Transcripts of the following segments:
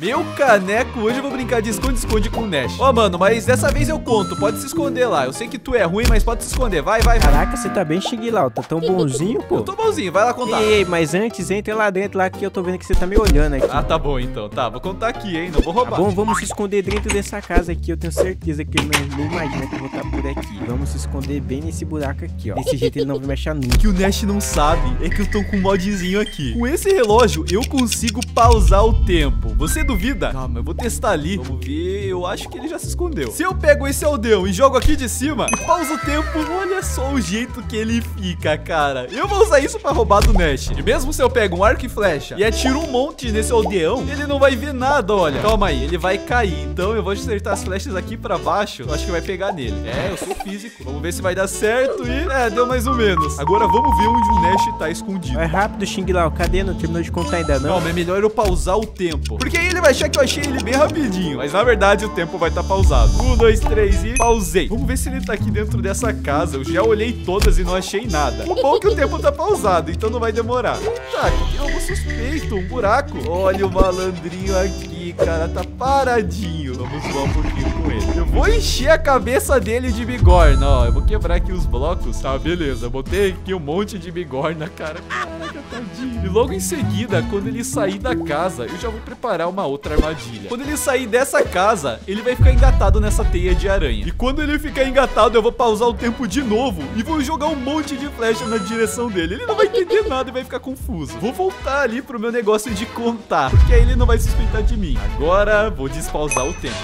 Meu caneco, hoje eu vou brincar de esconde-esconde com o Nash. Ó, mano, mas dessa vez eu conto. Pode se esconder lá. Eu sei que tu é ruim, mas pode se esconder. Vai, vai, vai. Caraca, você tá bem xiguilau. Tá tão bonzinho, pô. Eu tô bonzinho, vai lá contar. Ei, mas antes, entra lá dentro, lá que eu tô vendo que você tá me olhando aqui. Ah, tá bom então. Tá, vou contar aqui, hein. Não vou roubar. Tá bom, vamos se esconder dentro dessa casa aqui. Eu tenho certeza que ele não imagina que eu vou estar por aqui. Vamos se esconder bem nesse buraco aqui, ó. Desse jeito ele não vai me achar nunca. O que o Nash não sabe é que eu tô com um modzinho aqui. Com esse relógio, eu consigo pausar o tempo. Você duvida? Calma, eu vou testar ali. Vamos ver, eu acho que ele já se escondeu. Se eu pego esse aldeão e jogo aqui de cima e pauso o tempo, olha só o jeito que ele fica, cara. Eu vou usar isso pra roubar do Nash. E mesmo se eu pego um arco e flecha e atiro um monte nesse aldeão, ele não vai ver nada, olha. Calma aí, ele vai cair. Então eu vou acertar as flechas aqui pra baixo. Eu acho que vai pegar nele. É, eu sou físico. Vamos ver se vai dar certo e... é, deu mais ou menos. Agora vamos ver onde o Nash tá escondido. Vai rápido, Xing Lau. Cadê? Não terminou de contar ainda, não? Calma, é melhor eu pausar o tempo. Porque aí ele vai achar que eu achei ele bem rapidinho. Mas na verdade o tempo vai estar pausado. 1, 2, 3 e pausei. Vamos ver se ele tá aqui dentro dessa casa. Eu já olhei todas e não achei nada. O bom é que o tempo tá pausado, então não vai demorar. Tá, é um suspeito, um buraco. Olha o malandrinho aqui, cara. Tá paradinho. Vamos voar um pouquinho com ele. Eu vou encher a cabeça dele de bigorna, ó. Eu vou quebrar aqui os blocos. Tá, beleza. Eu botei aqui um monte de bigorna, cara. Caraca, tadinho. E logo em seguida, quando ele sair da casa, eu já vou preparar uma outra armadilha. Quando ele sair dessa casa, ele vai ficar engatado nessa teia de aranha. E quando ele ficar engatado, eu vou pausar o tempo de novo e vou jogar um monte de flecha na direção dele. Ele não vai entender nada e vai ficar confuso. Vou voltar ali pro meu negócio de contar, porque aí ele não vai suspeitar de mim. Agora, vou despausar o tempo.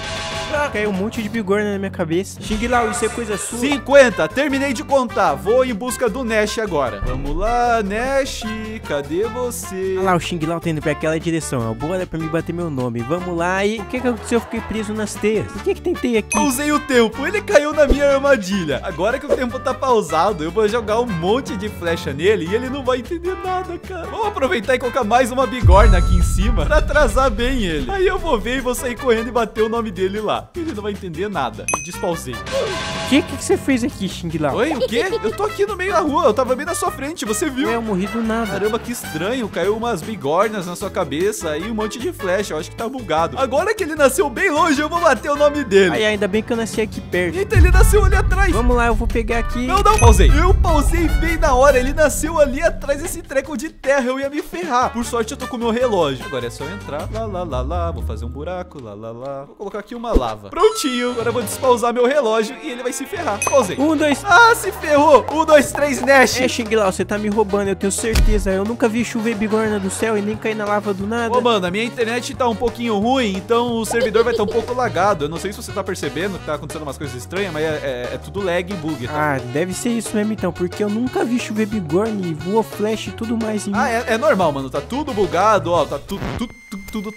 Ah, caiu um monte de bigorna na minha cabeça. Xing Lau, isso é coisa sua. 50, terminei de contar. Vou em busca do Nash agora. Vamos lá, Nash, cadê você? Olha lá, o Xing Lau tá indo pra aquela direção. Bora pra me bater meu nome. Vamos lá. E o que que aconteceu? Eu fiquei preso nas teias. Por que que tem teia aqui? Pausei o tempo. Ele caiu na minha armadilha. Agora que o tempo tá pausado, eu vou jogar um monte de flecha nele e ele não vai entender nada, cara. Vou aproveitar e colocar mais uma bigorna aqui em cima pra atrasar bem ele. Aí eu vou ver e vou sair correndo e bater o nome dele lá. Ele não vai entender nada. E despausei. O que você fez aqui, Xing Lau? Oi, o quê? Eu tô aqui no meio da rua. Eu tava bem na sua frente, você viu? Eu morri do nada. Caramba, que estranho. Caiu umas bigornas na sua cabeça e um monte de flecha. Eu acho que tá bugado. Agora que ele nasceu bem longe, eu vou bater o nome dele. Ai, ainda bem que eu nasci aqui perto. Eita, ele nasceu ali atrás. Vamos lá, eu vou pegar aqui. Não, não. Pausei. Eu pausei bem na hora. Ele nasceu ali atrás desse treco de terra. Eu ia me ferrar. Por sorte, eu tô com o meu relógio. Agora é só entrar. Lá, lá, lá, lá. Vou fazer um buraco. Lá, lá, lá. Vou colocar aqui uma lá. Prontinho, agora eu vou despausar meu relógio e ele vai se ferrar. Pausei. 1, 2. Ah, se ferrou. 1, 2, 3, Nash. É, Xing Lau, você tá me roubando, eu tenho certeza. Eu nunca vi chover bigorna do céu e nem cair na lava do nada. Ô, mano, a minha internet tá um pouquinho ruim, então o servidor vai estar um pouco lagado. Eu não sei se você tá percebendo que tá acontecendo umas coisas estranhas, mas é tudo lag e bug, tá? Ah, deve ser isso mesmo então, porque eu nunca vi chover bigorna e voa flash e tudo mais. Ah, é normal, mano. Tá tudo bugado, ó. Tá tudo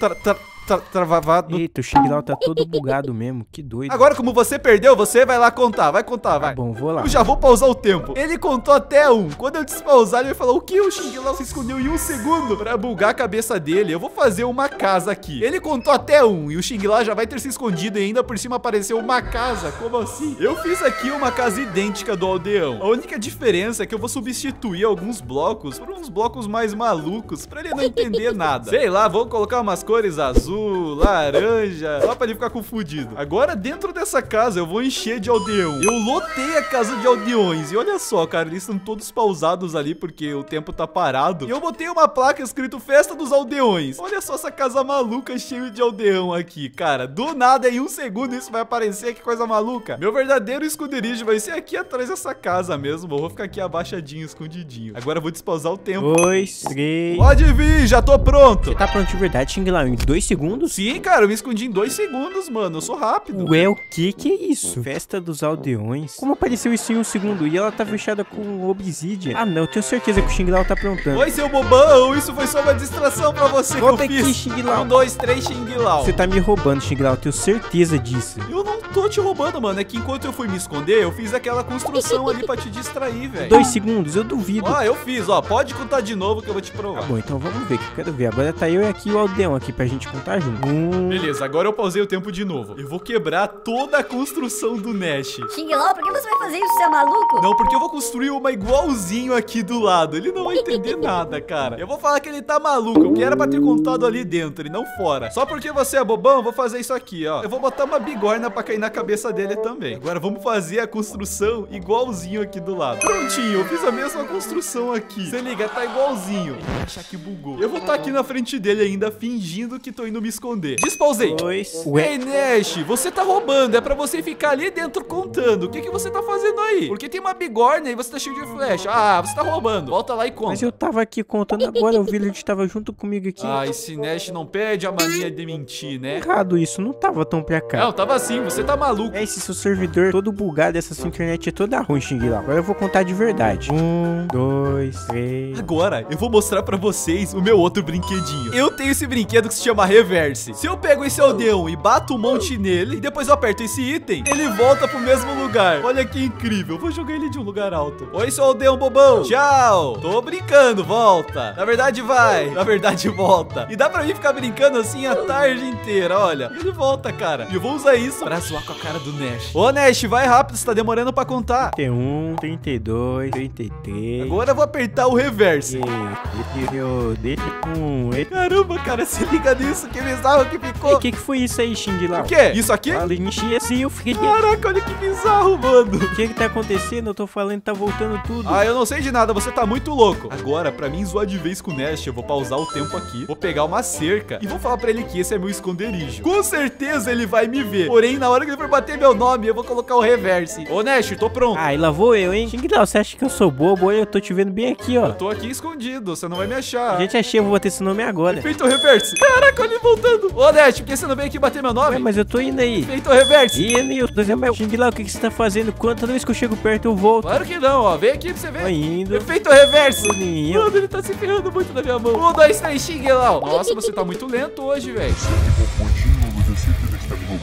travado. Eita, o Xing Lau tá todo bugado mesmo, que doido. Agora, como você perdeu, você vai lá contar, vai contar, vai. Tá bom, vou lá. Eu já vou pausar o tempo. Ele contou até 1. Quando eu despausar, ele vai falar, o que? O Xing Lau se escondeu em 1 segundo pra bugar a cabeça dele. Eu vou fazer uma casa aqui. Ele contou até 1 e o Xing Lau já vai ter se escondido e ainda por cima apareceu uma casa. Como assim? Eu fiz aqui uma casa idêntica do aldeão. A única diferença é que eu vou substituir alguns blocos por uns blocos mais malucos pra ele não entender nada. Sei lá, vou colocar umas cores azul, laranja, só pra ele ficar confundido. Agora dentro dessa casa eu vou encher de aldeão. Eu lotei a casa de aldeões e olha só, cara, eles estão todos pausados ali porque o tempo tá parado. E eu botei uma placa escrito Festa dos Aldeões. Olha só essa casa maluca cheia de aldeão aqui, cara. Do nada em 1 segundo isso vai aparecer, que coisa maluca. Meu verdadeiro esconderijo vai ser aqui atrás dessa casa mesmo. Eu vou ficar aqui abaixadinho, escondidinho. Agora eu vou despausar o tempo. 2, 3. Pode vir, já tô pronto. Você tá pronto de verdade, Xing Lau, em 2 segundos? Sim, cara, eu me escondi em 2 segundos, mano. Eu sou rápido. Ué, o que é isso? Festa dos Aldeões? Como apareceu isso em 1 segundo? E ela tá fechada com obsidian? Ah, não, eu tenho certeza que o Xing Lau tá aprontando. Oi, seu bobão, isso foi só uma distração pra você. Volta aqui, Xing Lau. 1, 2, 3, Xing Lau. Você tá me roubando, Xing Lau, eu tenho certeza disso. Eu não tô te roubando, mano. É que enquanto eu fui me esconder, eu fiz aquela construção ali pra te distrair, velho. 2 segundos, eu duvido. Ah, eu fiz, ó. Pode contar de novo que eu vou te provar. Tá bom, então vamos ver, que eu quero ver. Agora tá eu e aqui o aldeão aqui pra gente contar tá junto. Beleza, agora eu pausei o tempo de novo. Eu vou quebrar toda a construção do Nash. Xing Lau, por que você vai fazer isso, seu maluco? Não, porque eu vou construir uma igualzinho aqui do lado. Ele não vai entender nada, cara. Eu vou falar que ele tá maluco, porque era pra ter contado ali dentro e não fora. Só porque você é bobão, eu vou fazer isso aqui, ó. Eu vou botar uma bigorna pra cair na cabeça dele também. Agora vamos fazer a construção igualzinho aqui do lado. Prontinho, eu fiz a mesma construção aqui. Se liga, tá igualzinho. Ele achar que bugou. Eu vou estar aqui na frente dele ainda, fingindo que tô indo me esconder. Despausei. Ei, Nash, você tá roubando. É pra você ficar ali dentro contando. O que que você tá fazendo aí? Porque tem uma bigorna e você tá cheio de flecha. Ah, você tá roubando. Volta lá e conta. Mas eu tava aqui contando agora. O Village tava junto comigo aqui. Ah, esse Nash não perde a mania de mentir, né? Errado isso. Não tava tão pra cá. Não, tava assim. Você tá maluco. É esse seu servidor todo bugado. Essa sua internet é toda ruim, Xing Lau. Agora eu vou contar de verdade. 1, 2, 3. Agora eu vou mostrar pra vocês o meu outro brinquedinho. Eu tenho esse brinquedo que se chama reverse. Se eu pego esse aldeão e bato um monte nele, e depois eu aperto esse item, ele volta pro mesmo lugar. Olha que incrível. Eu vou jogar ele de um lugar alto. Oi, seu aldeão bobão. Tchau. Tô brincando. Volta. Na verdade vai. Na verdade volta. E dá pra mim ficar brincando assim a tarde inteira. Olha. Ele volta, cara. E eu vou usar isso pra zoar com a cara do Nash. Ô, Nash, vai rápido. Você tá demorando pra contar. 31, 32, 33. Agora eu vou apertar o reverse. Caramba, cara. Se liga nisso. Que bizarro que ficou. O que foi isso aí, Xing Lau? O quê? Isso aqui? Caraca, olha que bizarro, mano. O que que tá acontecendo? Eu tô falando, tá voltando tudo. Ah, eu não sei de nada. Você tá muito louco. Agora, pra mim zoar de vez com o Nash, eu vou pausar o tempo aqui. Vou pegar uma cerca e vou falar pra ele que esse é meu esconderijo. Com certeza ele vai me ver. Porém, na hora que ele for bater meu nome, eu vou colocar o reverse. Ô, Nash, tô pronto. Ah, e lá vou eu, hein? Xing Lau, você acha que eu sou bobo? Eu tô te vendo bem aqui, ó. Eu tô aqui escondido. Você não vai me achar. Gente, achei. Eu vou bater esse nome agora. Feito o reverse. Caraca, ele voltando. Ô, Nash, por que você não veio aqui bater meu nome? É, mas eu tô indo aí. Feito o reverse. Xing Lau, o que você tá fazendo? Toda vez que eu chego perto, eu volto. Claro que não, ó. Vem aqui pra você ver. Tô indo. Efeito reverso. Mano, ele tá se ferrando muito na minha mão. 1, 2, 3, Xing Lau. Nossa, você tá muito lento hoje, velho.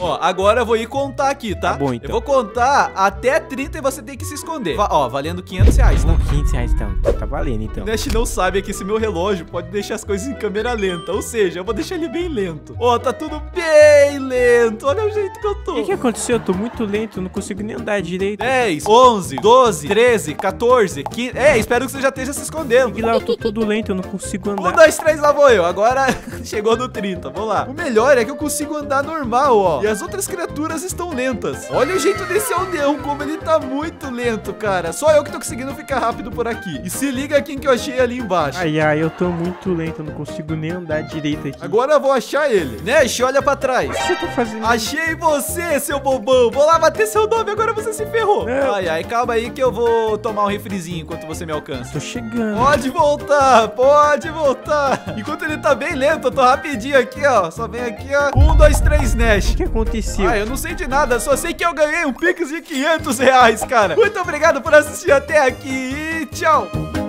Ó, agora eu vou ir contar aqui, tá? Bom, então. Eu vou contar até 30 e você tem que se esconder. Ó, valendo 500 reais, tá? 500 reais, então. Tá valendo, então. O Nash não sabe que esse meu relógio pode deixar as coisas em câmera lenta. Ou seja, eu vou deixar ele bem lento. Ó, tá tudo bem lento. Olha o jeito que eu tô. O que aconteceu? Eu tô muito lento, não consigo nem andar direito. 10, 11, 12, 13, 14, 15... É, espero que você já esteja se escondendo. Xing Lau, eu tô todo lento, eu não consigo andar. 1, 2, 3, lá vou eu. Agora chegou no 30, vamos lá. O melhor é que eu consigo andar normal, ó. E as outras criaturas estão lentas. Olha o jeito desse aldeão, como ele tá muito lento, cara. Só eu que tô conseguindo ficar rápido por aqui. E se liga quem que eu achei ali embaixo. Ai, ai, eu tô muito lento, eu não consigo nem andar direito aqui. Agora eu vou achar ele. Nash, olha pra trás. O que você tá fazendo? Achei você, seu bobão. Vou lá bater seu nome, agora você se ferrou. Não. Ai, ai, calma aí que eu vou tomar um refrizinho enquanto você me alcança. Tô chegando. Pode voltar, pode voltar. Enquanto ele tá bem lento, eu tô rapidinho aqui, ó. Só vem aqui, ó. 1, 2, 3, Nash. O que aconteceu? Ah, eu não sei de nada, só sei que eu ganhei um Pix de 500 reais, cara. Muito obrigado por assistir até aqui e tchau!